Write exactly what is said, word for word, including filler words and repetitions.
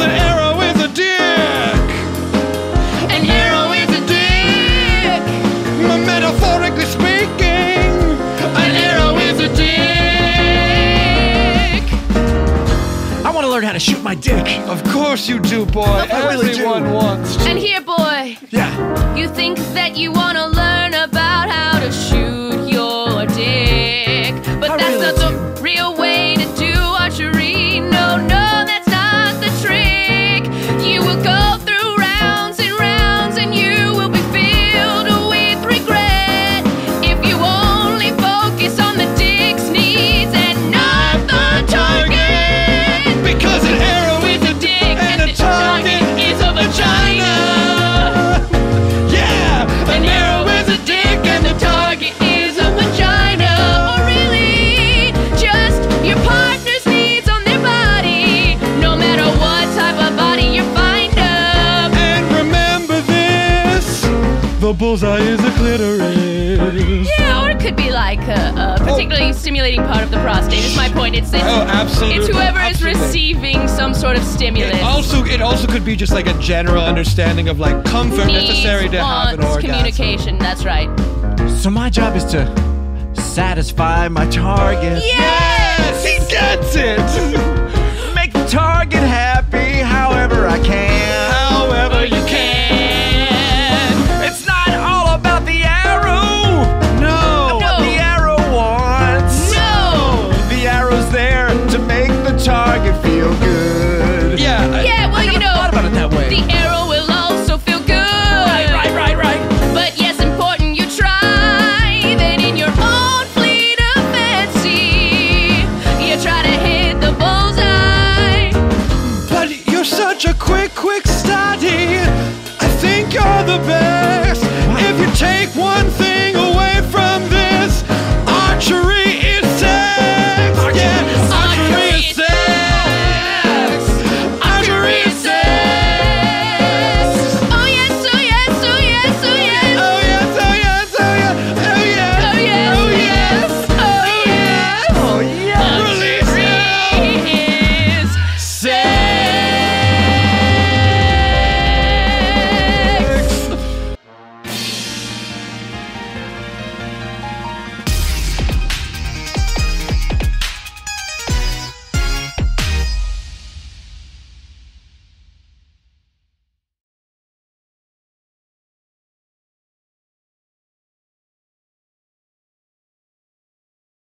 an arrow in the dick. An arrow in the dick. Metaphorically speaking, an arrow in the dick. I want to learn how to shoot my dick. Of course you do, boy. I really do. Everyone wants to. And here, boy. Yeah. You think that you want to learn about how to shoot your dick, but I that's really not the do. real way to do archery. No, no. The bullseye is a clitoris. Yeah, or it could be like a, a particularly oh. stimulating part of the prostate. Is my point. It's, it's oh, absolutely. It's whoever absolutely. is receiving some sort of stimulus. It also, it also could be just like a general understanding of like comfort Needs, necessary to wants, have an orgasm. Communication. That's right. So my job is to satisfy my target. Yes, yes he gets it. Make the target happy, however I can. However you can. Target feel good. Yeah. I, yeah. Well, I you know, thought about it that way. The arrow will also feel good. Right. Right. Right. Right. But yes, important you try. Then in your own fleet of fancy, you try to hit the bullseye. But you're such a quick, quick.